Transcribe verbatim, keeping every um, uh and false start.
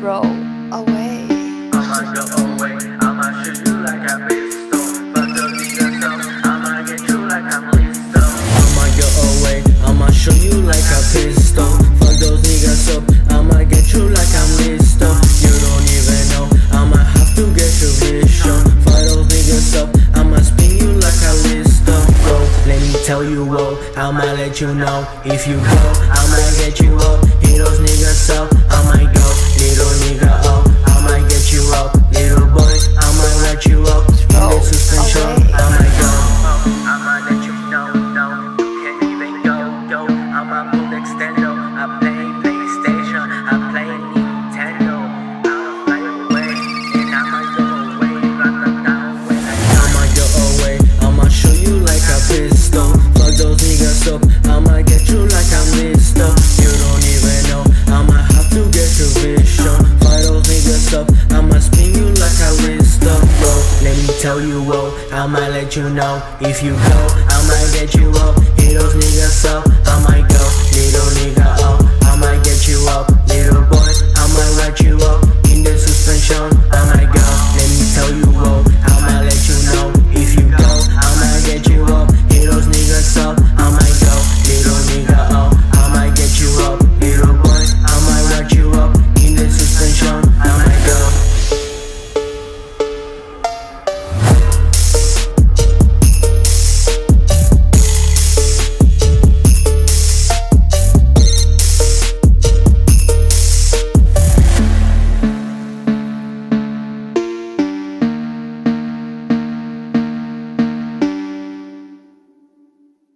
throw away. I'ma go away, I'ma shoot you like a pistol. Fuck the niggas up, I'ma get you like a pistol. I'ma go away, I'ma shoot you like a pistol. Fuck those niggas up, I'ma get you like a pistol. You don't even know, I'ma have to get your vision. Fuck those niggas up, I'ma spin you like a pistol. Bro, let me tell you all, I'ma let you know. If you go, I'ma get you up. Hit those niggas up, I'ma go. Little nigga up, I'ma get you up. Little boy, I'ma let you up. Spin the suspension, I'ma go. I'ma let you know, no, you can't even go, go. I'ma pull the extendo, I play PlayStation, I play Nintendo. I'ma fly away, and I'ma go away, run them down when I go. I'ma go away, I'ma shoot you like a pistol. Fuck those niggas up, I'ma get you like a mister. You don't even know, I'ma have to get your vision. Fight those niggas up, I'ma spin you like a wrist up. Bro, let me tell you, whoa, I'ma let you know. If you go, I'ma get you